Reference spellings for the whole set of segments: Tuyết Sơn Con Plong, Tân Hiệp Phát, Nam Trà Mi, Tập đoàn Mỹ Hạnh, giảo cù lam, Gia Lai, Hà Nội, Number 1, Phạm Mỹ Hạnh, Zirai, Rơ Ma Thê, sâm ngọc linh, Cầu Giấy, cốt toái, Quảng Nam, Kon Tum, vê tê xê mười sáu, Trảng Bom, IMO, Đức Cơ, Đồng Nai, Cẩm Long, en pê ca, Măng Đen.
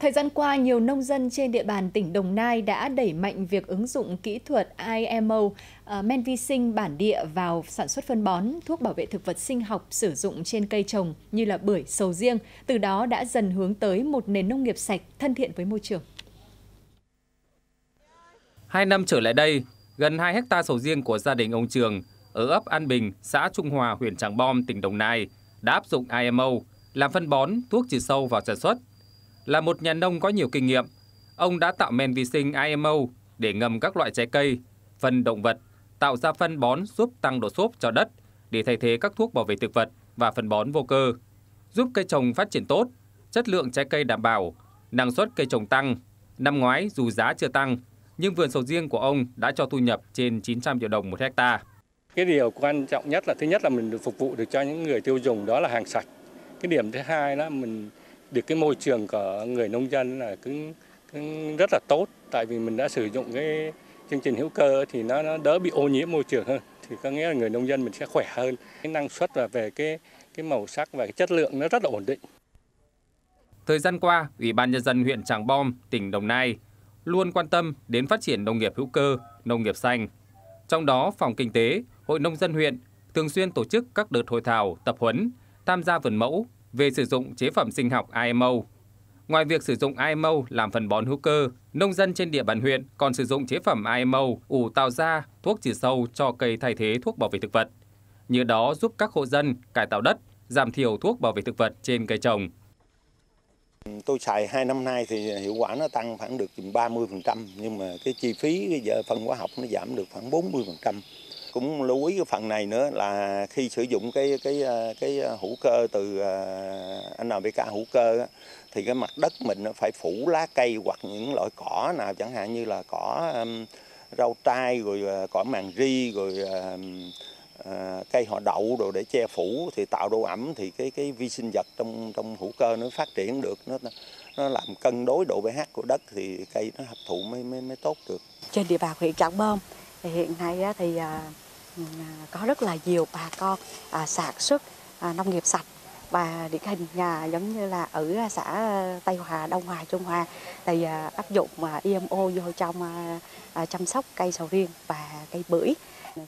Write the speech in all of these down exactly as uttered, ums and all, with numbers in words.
Thời gian qua, nhiều nông dân trên địa bàn tỉnh Đồng Nai đã đẩy mạnh việc ứng dụng kỹ thuật i em o, uh, men vi sinh bản địa vào sản xuất phân bón, thuốc bảo vệ thực vật sinh học sử dụng trên cây trồng như là bưởi, sầu riêng, từ đó đã dần hướng tới một nền nông nghiệp sạch, thân thiện với môi trường. Hai năm trở lại đây, gần hai héc ta sầu riêng của gia đình ông Trường ở ấp An Bình, xã Trung Hòa, huyện Trảng Bom, tỉnh Đồng Nai đã áp dụng i em o làm phân bón, thuốc trừ sâu vào sản xuất. Là một nhà nông có nhiều kinh nghiệm, ông đã tạo men vi sinh i em o để ngâm các loại trái cây, phân động vật, tạo ra phân bón giúp tăng độ xốp cho đất để thay thế các thuốc bảo vệ thực vật và phân bón vô cơ, giúp cây trồng phát triển tốt, chất lượng trái cây đảm bảo, năng suất cây trồng tăng. Năm ngoái dù giá chưa tăng, nhưng vườn sầu riêng của ông đã cho thu nhập trên chín trăm triệu đồng một hecta. Cái điều quan trọng nhất là thứ nhất là mình được phục vụ được cho những người tiêu dùng, đó là hàng sạch. Cái điểm thứ hai là mình được cái môi trường của người nông dân là cũng, cũng rất là tốt, tại vì mình đã sử dụng cái chương trình hữu cơ thì nó, nó đỡ bị ô nhiễm môi trường hơn, thì có nghĩa là người nông dân mình sẽ khỏe hơn, cái năng suất và về cái cái màu sắc và cái chất lượng nó rất là ổn định. Thời gian qua, Ủy ban Nhân dân huyện Trảng Bom, tỉnh Đồng Nai luôn quan tâm đến phát triển nông nghiệp hữu cơ, nông nghiệp xanh. Trong đó, Phòng Kinh tế, Hội Nông dân huyện thường xuyên tổ chức các đợt hội thảo, tập huấn, tham gia vườn mẫu về sử dụng chế phẩm sinh học i em o. Ngoài việc sử dụng i em o làm phân bón hữu cơ, nông dân trên địa bàn huyện còn sử dụng chế phẩm i em o ủ tạo ra thuốc trừ sâu cho cây thay thế thuốc bảo vệ thực vật. Nhờ đó giúp các hộ dân cải tạo đất, giảm thiểu thuốc bảo vệ thực vật trên cây trồng. Tôi xài hai năm nay thì hiệu quả nó tăng khoảng được chừng ba mươi phần trăm, nhưng mà cái chi phí cái giờ phân hóa học nó giảm được khoảng bốn mươi phần trăm. Cũng lưu ý cái phần này nữa là khi sử dụng cái cái cái hữu cơ từ en pê ca hữu cơ thì cái mặt đất mình nó phải phủ lá cây hoặc những loại cỏ nào, chẳng hạn như là cỏ rau trai rồi cỏ màng ri rồi cây họ đậu rồi để che phủ, thì tạo độ ẩm thì cái cái vi sinh vật trong trong hữu cơ nó phát triển được, nó nó làm cân đối độ pH của đất thì cây nó hấp thụ mới mới mới tốt được. Trên địa bàn huyện Trảng Bom thì hiện nay thì có rất là nhiều bà con sản xuất nông nghiệp sạch, và điển hình nhà giống như là ở xã Tây Hòa, Đông Hòa, Trung Hòa thì áp dụng i em o vô trong chăm sóc cây sầu riêng và cây bưởi.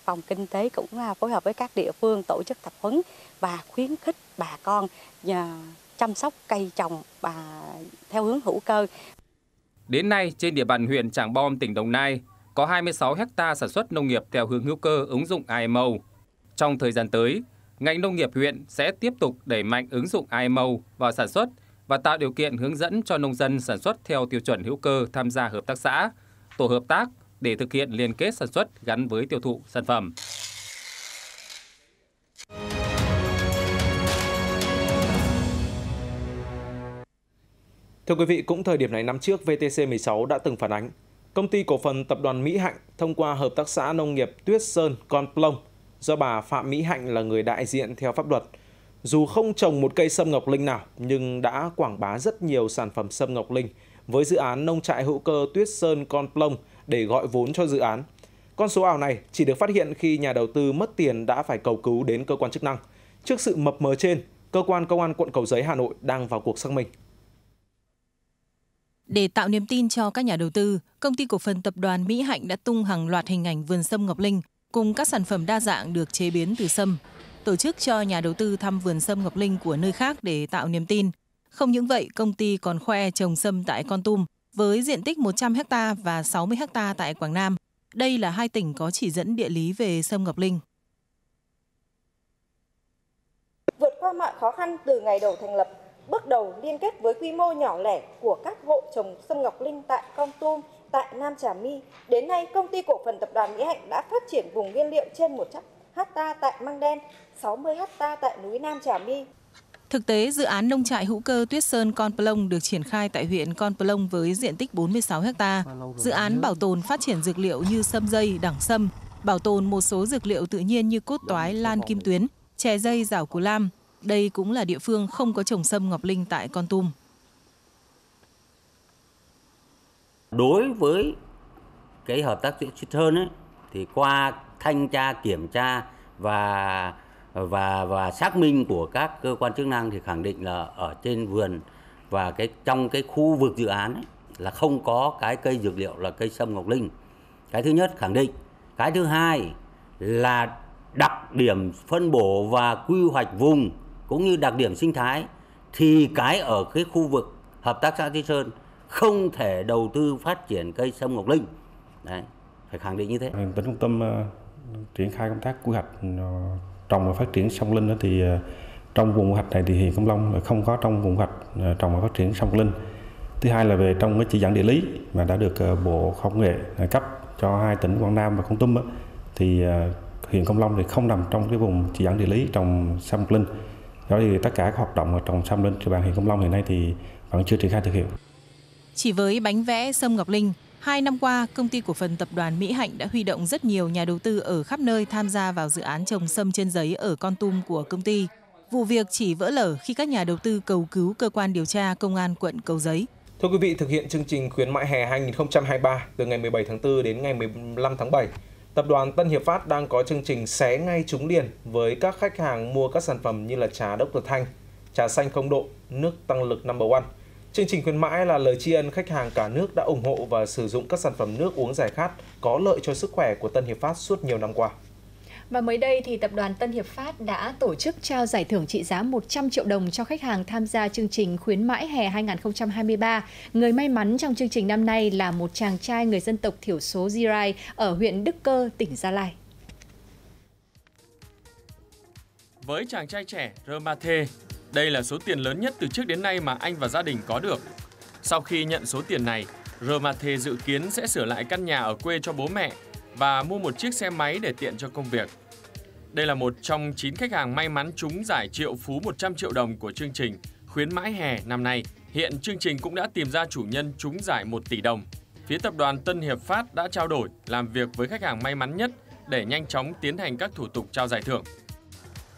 Phòng Kinh tế cũng phối hợp với các địa phương tổ chức tập huấn và khuyến khích bà con chăm sóc cây trồng và theo hướng hữu cơ. Đến nay, trên địa bàn huyện Trảng Bom, tỉnh Đồng Nai, có hai mươi sáu héc ta sản xuất nông nghiệp theo hướng hữu cơ ứng dụng i em o. Trong thời gian tới, ngành nông nghiệp huyện sẽ tiếp tục đẩy mạnh ứng dụng i em o vào sản xuất và tạo điều kiện hướng dẫn cho nông dân sản xuất theo tiêu chuẩn hữu cơ, tham gia hợp tác xã, tổ hợp tác để thực hiện liên kết sản xuất gắn với tiêu thụ sản phẩm. Thưa quý vị, cũng thời điểm này năm trước, vê tê xê mười sáu đã từng phản ánh Công ty Cổ phần Tập đoàn Mỹ Hạnh thông qua Hợp tác xã Nông nghiệp Tuyết Sơn Con Plong do bà Phạm Mỹ Hạnh là người đại diện theo pháp luật. Dù không trồng một cây sâm ngọc linh nào nhưng đã quảng bá rất nhiều sản phẩm sâm ngọc linh với dự án nông trại hữu cơ Tuyết Sơn Con Plong để gọi vốn cho dự án. Con số ảo này chỉ được phát hiện khi nhà đầu tư mất tiền đã phải cầu cứu đến cơ quan chức năng. Trước sự mập mờ trên, cơ quan công an quận Cầu Giấy, Hà Nội đang vào cuộc xác minh. Để tạo niềm tin cho các nhà đầu tư, Công ty Cổ phần Tập đoàn Mỹ Hạnh đã tung hàng loạt hình ảnh vườn sâm ngọc linh cùng các sản phẩm đa dạng được chế biến từ sâm, tổ chức cho nhà đầu tư thăm vườn sâm ngọc linh của nơi khác để tạo niềm tin. Không những vậy, công ty còn khoe trồng sâm tại Kon Tum với diện tích một trăm héc ta và sáu mươi héc ta tại Quảng Nam. Đây là hai tỉnh có chỉ dẫn địa lý về sâm ngọc linh. Vượt qua mọi khó khăn từ ngày đầu thành lập, bước đầu liên kết với quy mô nhỏ lẻ của các hộ trồng sâm ngọc linh tại Kon Tum, tại Nam Trà Mi, đến nay Công ty Cổ phần Tập đoàn Mỹ Hạnh đã phát triển vùng nguyên liệu trên một trăm héc ta tại Măng Đen, sáu mươi héc ta tại núi Nam Trà Mi. Thực tế, dự án nông trại hữu cơ Tuyết Sơn Con Plong được triển khai tại huyện Con Plong với diện tích bốn mươi sáu héc ta. Dự án bảo tồn phát triển dược liệu như sâm dây, đẳng sâm, bảo tồn một số dược liệu tự nhiên như cốt toái, lan kim tuyến, chè dây, giảo cù lam. Đây cũng là địa phương không có trồng sâm ngọc linh tại Kon Tum. Đối với cái hợp tác xã Tuyết Sơn ấy, thì qua thanh tra kiểm tra và và và xác minh của các cơ quan chức năng thì khẳng định là ở trên vườn và cái trong cái khu vực dự án ấy, là không có cái cây dược liệu là cây sâm Ngọc Linh. Cái thứ nhất khẳng định. Cái thứ hai là đặc điểm phân bổ và quy hoạch vùng cũng như đặc điểm sinh thái thì cái ở cái khu vực hợp tác xã Tuyết Sơn không thể đầu tư phát triển cây sâm Ngọc Linh. Đấy, phải khẳng định như thế. Tỉnh Kon Tum triển khai công tác quy hoạch trồng và phát triển sâm Linh đó, thì trong vùng quy hoạch này thì hiện Cẩm Long là không có trong vùng quy hoạch trồng và phát triển sâm Linh. Thứ hai là về trong cái chỉ dẫn địa lý mà đã được Bộ Khoa học Công nghệ cấp cho hai tỉnh Quảng Nam và Kon Tum đó, thì huyện Cẩm Long thì không nằm trong cái vùng chỉ dẫn địa lý trồng sâm Linh. Đó thì tất cả các hoạt động trồng sâm Linh trên bàn huyện Cẩm Long hiện nay thì vẫn chưa triển khai thực hiện. Chỉ với bánh vẽ sâm Ngọc Linh, hai năm qua, công ty cổ phần tập đoàn Mỹ Hạnh đã huy động rất nhiều nhà đầu tư ở khắp nơi tham gia vào dự án trồng sâm trên giấy ở Kon Tum của công ty. Vụ việc chỉ vỡ lở khi các nhà đầu tư cầu cứu cơ quan điều tra Công an quận Cầu Giấy. Thưa quý vị, thực hiện chương trình khuyến mại hè hai nghìn không trăm hai mươi ba từ ngày mười bảy tháng tư đến ngày mười lăm tháng bảy, Tập đoàn Tân Hiệp Phát đang có chương trình xé ngay trúng liền với các khách hàng mua các sản phẩm như là trà đốc tờ Thanh, trà xanh không độ, nước tăng lực Number One. Chương trình khuyến mãi là lời tri ân khách hàng cả nước đã ủng hộ và sử dụng các sản phẩm nước uống giải khát có lợi cho sức khỏe của Tân Hiệp Phát suốt nhiều năm qua. Và mới đây thì Tập đoàn Tân Hiệp Phát đã tổ chức trao giải thưởng trị giá một trăm triệu đồng cho khách hàng tham gia chương trình khuyến mãi hè hai nghìn không trăm hai mươi ba. Người may mắn trong chương trình năm nay là một chàng trai người dân tộc thiểu số Zirai ở huyện Đức Cơ, tỉnh Gia Lai. Với chàng trai trẻ Rơ Ma Thê, đây là số tiền lớn nhất từ trước đến nay mà anh và gia đình có được. Sau khi nhận số tiền này, Rơ Ma Thê dự kiến sẽ sửa lại căn nhà ở quê cho bố mẹ và mua một chiếc xe máy để tiện cho công việc. Đây là một trong chín khách hàng may mắn trúng giải triệu phú một trăm triệu đồng của chương trình khuyến mãi hè năm nay. Hiện chương trình cũng đã tìm ra chủ nhân trúng giải một tỷ đồng. Phía Tập đoàn Tân Hiệp Phát đã trao đổi, làm việc với khách hàng may mắn nhất để nhanh chóng tiến hành các thủ tục trao giải thưởng.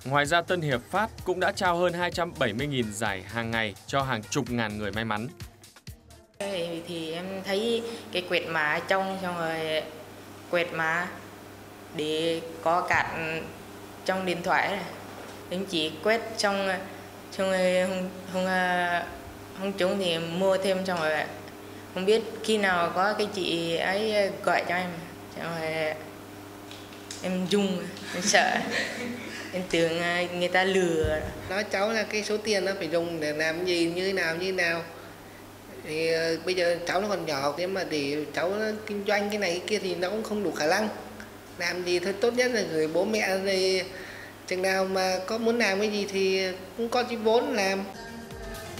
Ngoài ra, Tân Hiệp Phát cũng đã trao hơn hai trăm bảy mươi nghìn giải hàng ngày cho hàng chục ngàn người may mắn. Thì em thấy cái quẹt mã trong xong rồi quẹt mã để có cả trong điện thoại này. Em chỉ quét trong trong không không không trúng thì em mua thêm xong rồi không biết khi nào có cái chị ấy gọi cho em xong rồi em run, em sợ. Em tưởng người ta lừa. Nói cháu là cái số tiền nó phải dùng để làm gì, như nào, như nào. Thì bây giờ cháu nó còn nhỏ, thế mà để cháu nó kinh doanh cái này cái kia thì nó cũng không đủ khả năng. Làm gì thôi tốt nhất là gửi bố mẹ này, chừng nào mà có muốn làm cái gì thì cũng có cái vốn làm.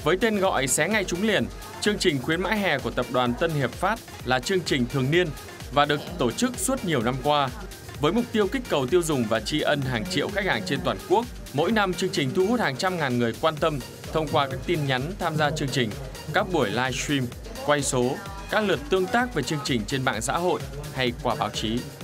Với tên gọi xé ngay trúng liền, chương trình khuyến mãi hè của Tập đoàn Tân Hiệp Phát là chương trình thường niên và được tổ chức suốt nhiều năm qua. Với mục tiêu kích cầu tiêu dùng và tri ân hàng triệu khách hàng trên toàn quốc, mỗi năm chương trình thu hút hàng trăm ngàn người quan tâm thông qua các tin nhắn tham gia chương trình, các buổi livestream, quay số, các lượt tương tác về chương trình trên mạng xã hội hay qua báo chí.